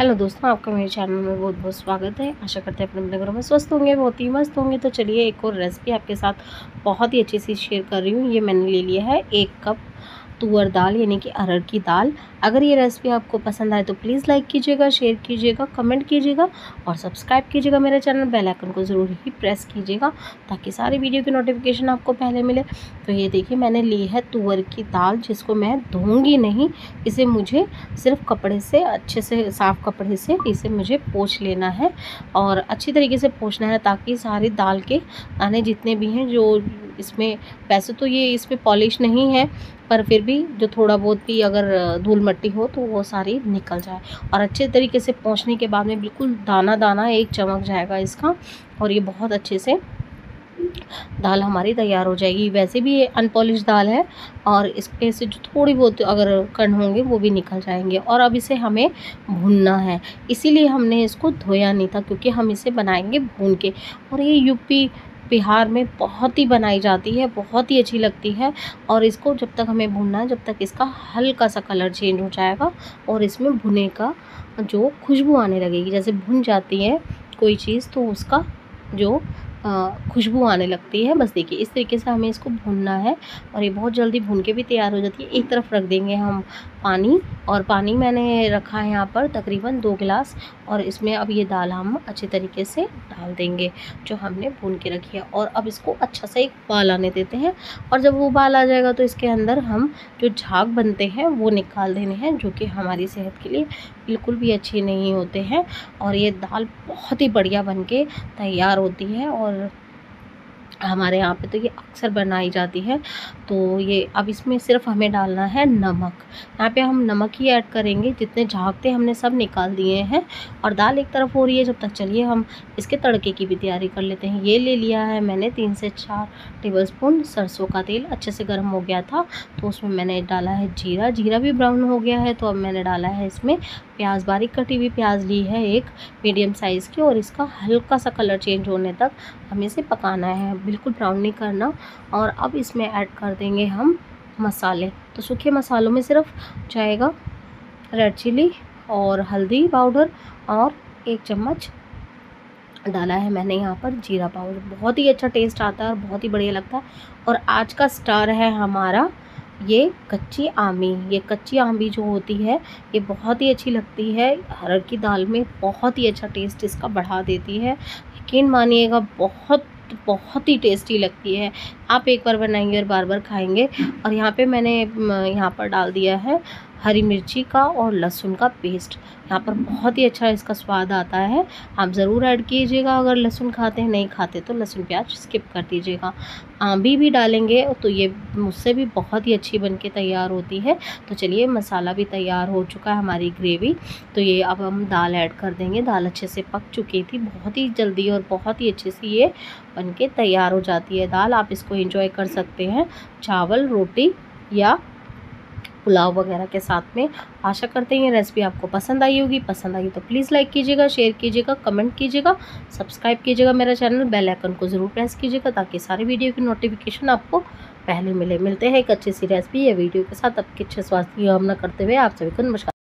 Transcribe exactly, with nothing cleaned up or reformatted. Hello दोस्तों, आपका मेरे चैनल में बहुत बहुत स्वागत है। आशा करते हैं अपने अपने घरों में स्वस्थ होंगे, बहुत ही मस्त होंगे। तो चलिए एक और रेसिपी आपके साथ बहुत ही अच्छी सी शेयर कर रही हूँ। ये मैंने ले लिया है एक कप तुअर दाल यानी कि अरहर की दाल। अगर ये रेसिपी आपको पसंद आए तो प्लीज़ लाइक कीजिएगा, शेयर कीजिएगा, कमेंट कीजिएगा और सब्सक्राइब कीजिएगा मेरा चैनल। बेल आइकन को ज़रूर ही प्रेस कीजिएगा ताकि सारे वीडियो की नोटिफिकेशन आपको पहले मिले। तो ये देखिए, मैंने ली है तुअर की दाल जिसको मैं धोऊँगी नहीं। इसे मुझे सिर्फ कपड़े से, अच्छे से साफ़ कपड़े से इसे मुझे पोंछ लेना है और अच्छी तरीके से पोंछना है ताकि सारे दाल के दाने जितने भी हैं, जो इसमें वैसे तो ये इस पर पॉलिश नहीं है पर फिर भी जो थोड़ा बहुत भी अगर धूल मट्टी हो तो वो सारी निकल जाए। और अच्छे तरीके से पोंछने के बाद में बिल्कुल दाना दाना एक चमक जाएगा इसका और ये बहुत अच्छे से दाल हमारी तैयार हो जाएगी। वैसे भी ये अनपॉलिश दाल है और इसके से जो थोड़ी बहुत अगर कण होंगे वो भी निकल जाएंगे। और अब इसे हमें भूनना है, इसीलिए हमने इसको धोया नहीं था क्योंकि हम इसे बनाएंगे भून के। और ये यूपी बिहार में बहुत ही बनाई जाती है, बहुत ही अच्छी लगती है। और इसको जब तक हमें भूनना है, जब तक इसका हल्का सा कलर चेंज हो जाएगा और इसमें भुने का जो खुशबू आने लगेगी, जैसे भुन जाती है कोई चीज़ तो उसका जो खुशबू आने लगती है, बस देखिए इस तरीके से हमें इसको भूनना है। और ये बहुत जल्दी भून के भी तैयार हो जाती है। एक तरफ रख देंगे हम पानी, और पानी मैंने रखा है यहाँ पर तकरीबन दो गिलास। और इसमें अब ये दाल हम अच्छे तरीके से डाल देंगे जो हमने भून के रखी है। और अब इसको अच्छा सा एक उबाल आने देते हैं और जब वो उबाल आ जाएगा तो इसके अंदर हम जो झाग बनते हैं वो निकाल देने हैं, जो कि हमारी सेहत के लिए बिल्कुल भी अच्छे नहीं होते हैं। और ये दाल बहुत ही बढ़िया बन के तैयार होती है और हमारे यहाँ पे तो ये अक्सर बनाई जाती है। तो ये अब इसमें सिर्फ हमें डालना है नमक। यहाँ पे हम नमक ही ऐड करेंगे, जितने झागते हमने सब निकाल दिए हैं। और दाल एक तरफ हो रही है जब तक, चलिए हम इसके तड़के की भी तैयारी कर लेते हैं। ये ले लिया है मैंने तीन से चार टेबलस्पून सरसों का तेल, अच्छे से गर्म हो गया था तो उसमें मैंने डाला है जीरा। जीरा भी ब्राउन हो गया है तो अब मैंने डाला है इसमें प्याज, बारीक कटी हुई प्याज ली है एक मीडियम साइज़ की। और इसका हल्का सा कलर चेंज होने तक हमें इसे पकाना है, बिल्कुल ब्राउन नहीं करना। और अब इसमें ऐड कर देंगे हम मसाले। तो सूखे मसालों में सिर्फ जाएगा रेड चिली और हल्दी पाउडर और एक चम्मच डाला है मैंने यहाँ पर जीरा पाउडर। बहुत ही अच्छा टेस्ट आता है और बहुत ही बढ़िया लगता है। और आज का स्टार है हमारा ये कच्ची आमी। ये कच्ची आमी जो होती है ये बहुत ही अच्छी लगती है, अरहर की दाल में बहुत ही अच्छा टेस्ट इसका बढ़ा देती है। यकीन मानिएगा, बहुत बहुत ही टेस्टी लगती है। आप एक बार बनाएंगे और बार बार खाएंगे। और यहाँ पे मैंने यहाँ पर डाल दिया है हरी मिर्ची का और लहसुन का पेस्ट। यहाँ पर बहुत ही अच्छा इसका स्वाद आता है, आप ज़रूर ऐड कीजिएगा। अगर लहसुन खाते हैं, नहीं खाते तो लहसुन प्याज स्किप कर दीजिएगा। आंबी भी डालेंगे तो ये मुझसे भी बहुत ही अच्छी बन के तैयार होती है। तो चलिए मसाला भी तैयार हो चुका है, हमारी ग्रेवी। तो ये अब हम दाल ऐड कर देंगे। दाल अच्छे से पक चुकी थी, बहुत ही जल्दी और बहुत ही अच्छे से ये बन के तैयार हो जाती है दाल। आप इसको एंजॉय कर सकते हैं चावल, रोटी या पुलाव वगैरह के साथ में। आशा करते हैं ये रेसिपी आपको पसंद आई होगी। पसंद आई तो प्लीज़ लाइक कीजिएगा, शेयर कीजिएगा, कमेंट कीजिएगा, सब्सक्राइब कीजिएगा मेरा चैनल। बेल आइकन को ज़रूर प्रेस कीजिएगा ताकि सारे वीडियो की नोटिफिकेशन आपको पहले मिले। मिलते हैं एक अच्छी सी रेसिपी या वीडियो के साथ। आपके अच्छे स्वास्थ्य की कामना करते हुए आप सभी को नमस्कार।